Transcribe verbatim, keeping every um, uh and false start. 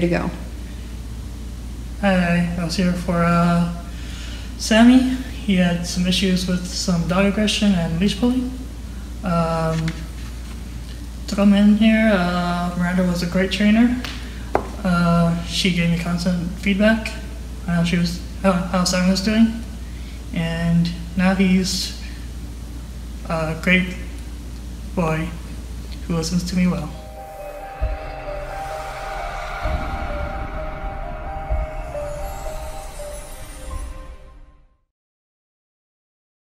to go. Hi, I was here for uh, Sammy. He had some issues with some dog aggression and leash pulling. Um, took him in here. Uh, Miranda was a great trainer. Uh, she gave me constant feedback on how, she was, how, how Sammy was doing. And now he's a great boy who listens to me well.